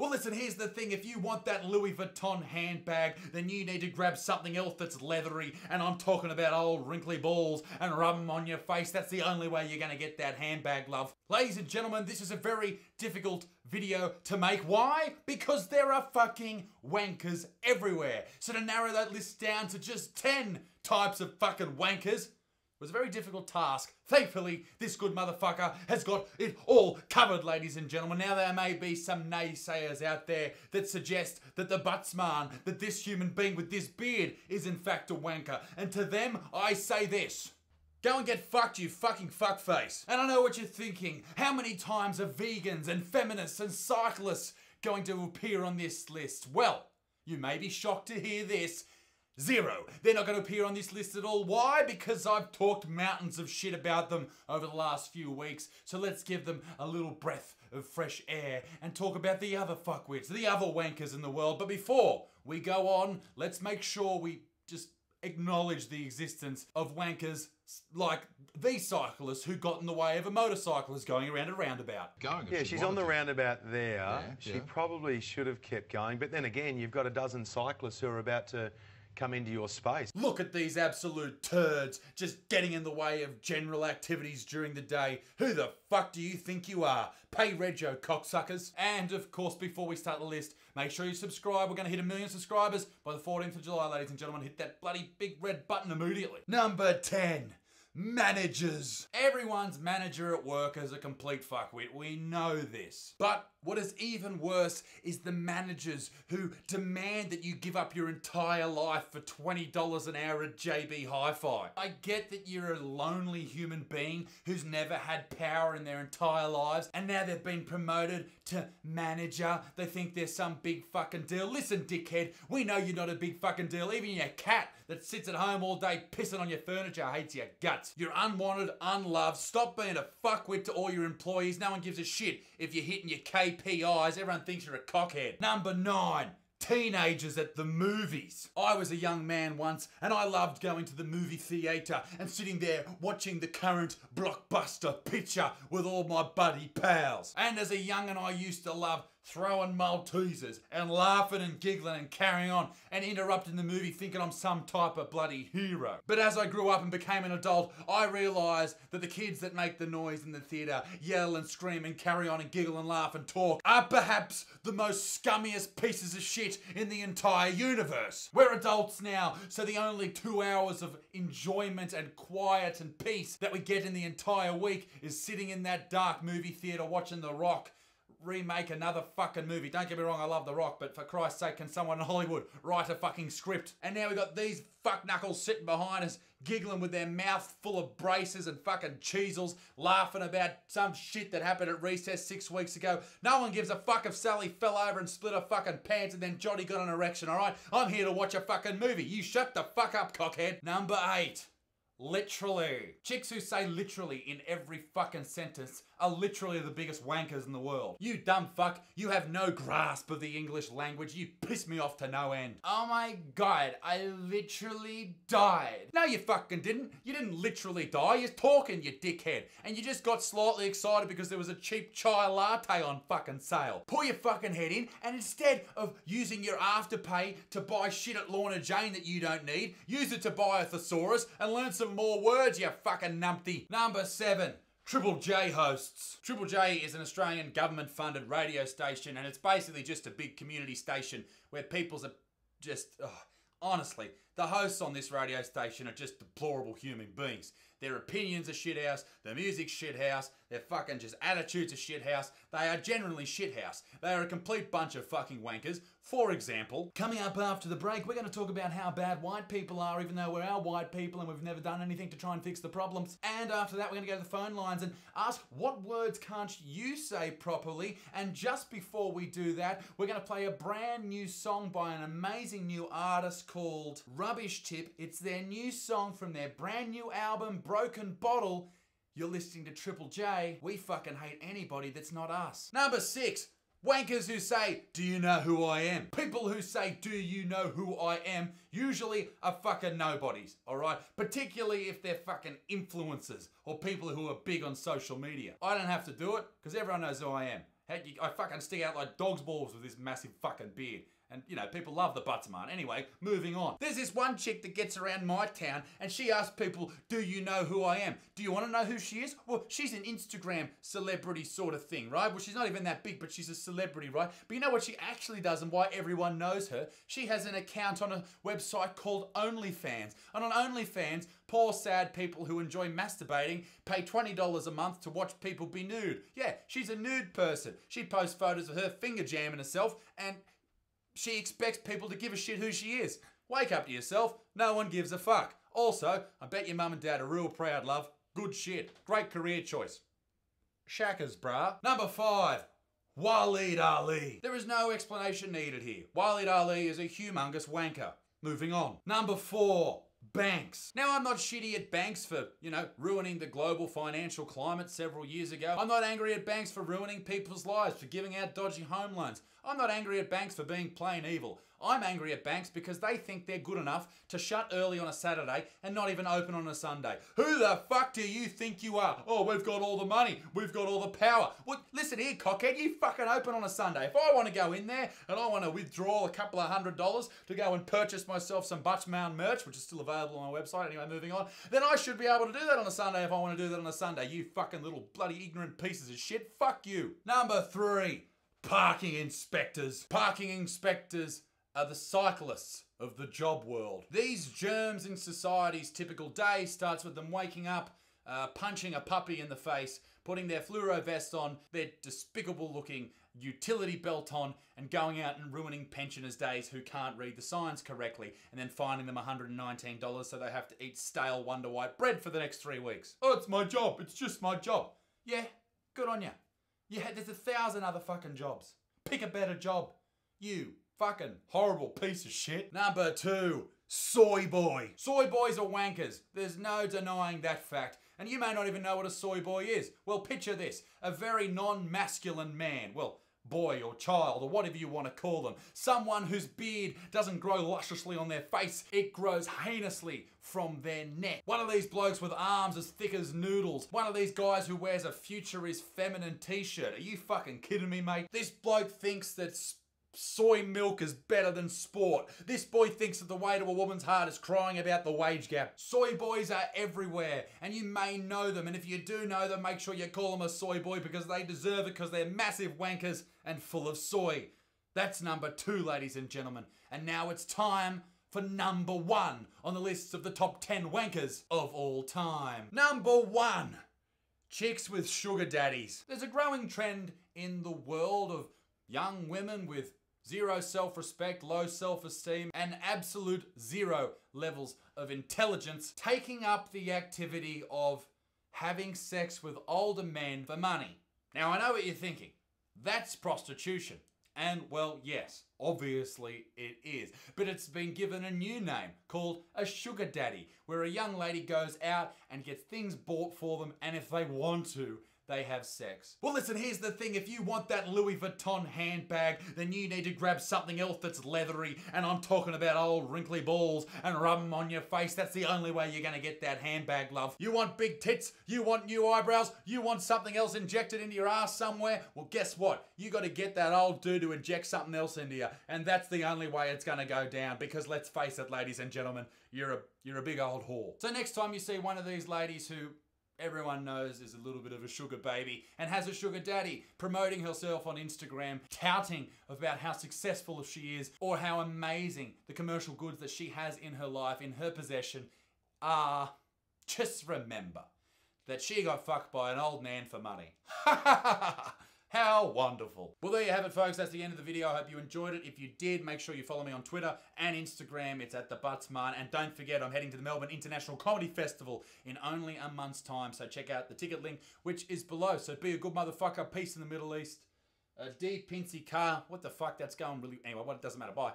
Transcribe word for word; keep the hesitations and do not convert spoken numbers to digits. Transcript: Well, listen, here's the thing. If you want that Louis Vuitton handbag, then you need to grab something else that's leathery. And I'm talking about old wrinkly balls and rub them on your face. That's the only way you're going to get that handbag, love. Ladies and gentlemen, this is a very difficult video to make. Why? Because there are fucking wankers everywhere. So to narrow that list down to just ten types of fucking wankers was a very difficult task. Thankfully, this good motherfucker has got it all covered, ladies and gentlemen. Now, there may be some naysayers out there that suggest that the Buttsmarn, that this human being with this beard, is in fact a wanker. And to them, I say this. Go and get fucked, you fucking fuckface. And I know what you're thinking. How many times are vegans and feminists and cyclists going to appear on this list? Well, you may be shocked to hear this. Zero. They're not going to appear on this list at all. Why? Because I've talked mountains of shit about them over the last few weeks. So let's give them a little breath of fresh air and talk about the other fuckwits, the other wankers in the world. But before we go on, let's make sure we just acknowledge the existence of wankers like these cyclists who got in the way of a motorcyclist going around a roundabout. Going yeah, she's on the roundabout there. Yeah, she yeah. probably should have kept going. But then again, you've got a dozen cyclists who are about to come into your space. Look at these absolute turds just getting in the way of general activities during the day. Who the fuck do you think you are? Pay rego, cocksuckers. And of course, before we start the list, make sure you subscribe. We're going to hit a million subscribers by the fourteenth of July, ladies and gentlemen. Hit that bloody big red button immediately. Number ten. Managers. Everyone's manager at work is a complete fuckwit. We know this. But what is even worse is the managers who demand that you give up your entire life for twenty dollars an hour at J B Hi-Fi. I get that you're a lonely human being who's never had power in their entire lives, and now they've been promoted to manager. They think they're some big fucking deal. Listen, dickhead, we know you're not a big fucking deal. Even your cat that sits at home all day pissing on your furniture hates your guts. You're unwanted, unloved. Stop being a fuckwit to all your employees. No one gives a shit if you're hitting your cake. P Is, everyone thinks you're a cockhead. Number nine, teenagers at the movies. I was a young man once and I loved going to the movie theater and sitting there watching the current blockbuster picture with all my buddy pals. And as a young'un, I used to love throwing Maltesers and laughing and giggling and carrying on and interrupting the movie thinking I'm some type of bloody hero. But as I grew up and became an adult, I realised that the kids that make the noise in the theatre, yell and scream and carry on and giggle and laugh and talk, are perhaps the most scummiest pieces of shit in the entire universe. We're adults now, so the only two hours of enjoyment and quiet and peace that we get in the entire week is sitting in that dark movie theatre watching The Rock remake another fucking movie. Don't get me wrong, I love The Rock, but for Christ's sake, can someone in Hollywood write a fucking script? And now we got these fuck knuckles sitting behind us, giggling with their mouth full of braces and fucking cheesels, laughing about some shit that happened at recess six weeks ago. No one gives a fuck if Sally fell over and split her fucking pants and then Johnny got an erection, alright? I'm here to watch a fucking movie. You shut the fuck up, cockhead. Number eight. Literally. Chicks who say literally in every fucking sentence are literally the biggest wankers in the world. You dumb fuck, you have no grasp of the English language. You piss me off to no end. Oh my god, I literally died. No you fucking didn't. You didn't literally die, you're talking, you dickhead. And you just got slightly excited because there was a cheap chai latte on fucking sale. Pull your fucking head in and instead of using your Afterpay to buy shit at Lorna Jane that you don't need, use it to buy a thesaurus and learn some more words, you fucking numpty. Number seven, Triple J hosts. Triple J is an Australian government-funded radio station, and it's basically just a big community station where people's are just... Oh, honestly, the hosts on this radio station are just deplorable human beings. Their opinions are shithouse, their music's shithouse, their fucking just attitudes are shithouse. They are generally shithouse. They are a complete bunch of fucking wankers. For example, coming up after the break, we're going to talk about how bad white people are, even though we're our white people and we've never done anything to try and fix the problems. And after that, we're going to go to the phone lines and ask what words can't you say properly. And just before we do that, we're going to play a brand new song by an amazing new artist called Rubbish Tip. It's their new song from their brand new album, Broken Bottle. You're listening to Triple J. We fucking hate anybody that's not us. Number six, wankers who say, do you know who I am? People who say, do you know who I am, usually are fucking nobodies, all right? Particularly if they're fucking influencers or people who are big on social media. I don't have to do it because everyone knows who I am. Heck, I fucking stick out like dog's balls with this massive fucking beard. And, you know, people love the Buttsmarn. Anyway, moving on. There's this one chick that gets around my town and she asks people, do you know who I am? Do you want to know who she is? Well, she's an Instagram celebrity sort of thing, right? Well, she's not even that big, but she's a celebrity, right? But you know what she actually does and why everyone knows her? She has an account on a website called OnlyFans. And on OnlyFans, poor, sad people who enjoy masturbating pay twenty dollars a month to watch people be nude. Yeah, she's a nude person. She posts photos of her finger jamming herself and she expects people to give a shit who she is. Wake up to yourself. No one gives a fuck. Also, I bet your mum and dad are real proud, love. Good shit. Great career choice. Shackers, brah. Number five. Waleed Ali. There is no explanation needed here. Waleed Ali is a humongous wanker. Moving on. Number four. Banks. Now, I'm not shitty at Banks for, you know, ruining the global financial climate several years ago. I'm not angry at Banks for ruining people's lives, for giving out dodgy home loans. I'm not angry at Banks for being plain evil. I'm angry at Banks because they think they're good enough to shut early on a Saturday and not even open on a Sunday. Who the fuck do you think you are? Oh, we've got all the money. We've got all the power. Well, listen here, cockhead. You fucking open on a Sunday. If I want to go in there and I want to withdraw a couple of hundred dollars to go and purchase myself some Butch Mound merch, which is still available on my website, anyway, moving on, then I should be able to do that on a Sunday if I want to do that on a Sunday. You fucking little bloody ignorant pieces of shit. Fuck you. Number three. Parking inspectors. Parking inspectors are the cyclists of the job world. These germs in society's typical day starts with them waking up, uh, punching a puppy in the face, putting their fluoro vest on, their despicable looking utility belt on, and going out and ruining pensioners' days who can't read the signs correctly, and then finding them one hundred nineteen dollars so they have to eat stale Wonder White bread for the next three weeks. Oh, it's my job. It's just my job. Yeah, good on ya. Yeah, there's a thousand other fucking jobs. Pick a better job. You fucking horrible piece of shit. Number two, soy boy. Soy boys are wankers. There's no denying that fact. And you may not even know what a soy boy is. Well, picture this. A very non-masculine man. Well, boy or child or whatever you want to call them. Someone whose beard doesn't grow lusciously on their face. It grows heinously from their neck. One of these blokes with arms as thick as noodles. One of these guys who wears a Future is Feminine t-shirt. Are you fucking kidding me, mate? This bloke thinks that soy milk is better than sport. This boy thinks that the way to a woman's heart is crying about the wage gap. Soy boys are everywhere, and you may know them, and if you do know them, make sure you call them a soy boy because they deserve it because they're massive wankers and full of soy. That's number two, ladies and gentlemen. And now it's time for number one on the list of the top ten wankers of all time. Number one, chicks with sugar daddies. There's a growing trend in the world of young women with zero self-respect, low self-esteem, and absolute zero levels of intelligence, taking up the activity of having sex with older men for money. Now, I know what you're thinking. That's prostitution. And, well, yes, obviously it is. But it's been given a new name called a sugar daddy, where a young lady goes out and gets things bought for them, and if they want to, they have sex. Well, listen, here's the thing. If you want that Louis Vuitton handbag, then you need to grab something else that's leathery. And I'm talking about old wrinkly balls and rub them on your face. That's the only way you're going to get that handbag, love. You want big tits? You want new eyebrows? You want something else injected into your ass somewhere? Well, guess what? You got to get that old dude to inject something else into you. And that's the only way it's going to go down. Because let's face it, ladies and gentlemen, you're a, you're a big old whore. So next time you see one of these ladies who everyone knows is a little bit of a sugar baby and has a sugar daddy promoting herself on Instagram, touting about how successful she is or how amazing the commercial goods that she has in her life, in her possession, are. Just remember that she got fucked by an old man for money. Ha ha ha ha! How wonderful. Well, there you have it, folks. That's the end of the video. I hope you enjoyed it. If you did, make sure you follow me on Twitter and Instagram. It's at TheButtsMarn. And don't forget, I'm heading to the Melbourne International Comedy Festival in only a month's time. So check out the ticket link, which is below. So be a good motherfucker. Peace in the Middle East. A D Pincy car. What the fuck? That's going really... Anyway, well, it doesn't matter. Bye.